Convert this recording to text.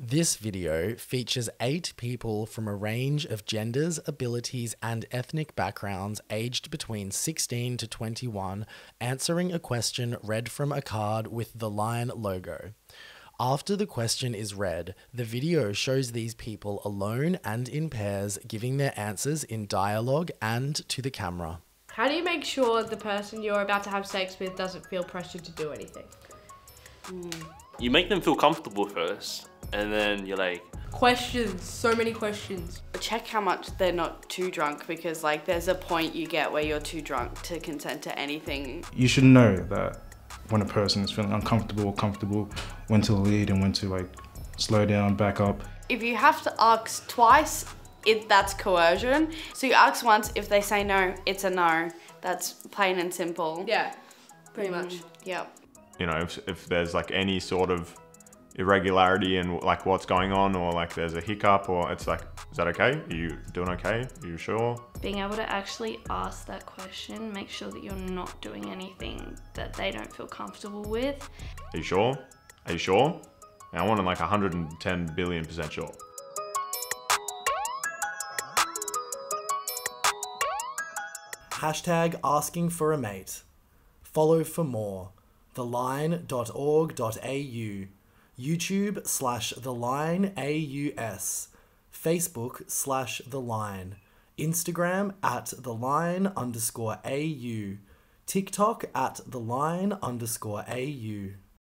This video features 8 people from a range of genders, abilities, and ethnic backgrounds aged between 16 to 21 answering a question read from a card with the Lion logo. After the question is read, the video shows these people alone and in pairs giving their answers in dialogue and to the camera. How do you make sure the person you're about to have sex with doesn't feel pressured to do anything? You make them feel comfortable first. And then you're like... Questions, so many questions. Check how much they're not too drunk, because like there's a point you get where you're too drunk to consent to anything. You should know that when a person is feeling uncomfortable or comfortable, when to lead and when to like slow down, back up. If you have to ask twice, that's coercion. So you ask once, if they say no, it's a no. That's plain and simple. Yeah, pretty much. Yeah. You know, if there's like any sort of irregularity and like what's going on, or like there's a hiccup, or it's like, is that okay? Are you doing okay? Are you sure? Being able to actually ask that question, make sure that you're not doing anything that they don't feel comfortable with. Are you sure? Are you sure? And I want to like 110 billion% sure. Hashtag asking for a mate. Follow for more. theline.org.au YouTube/TheLineAUS, Facebook/TheLine, Instagram @TheLine_AU, TikTok @TheLine_AU.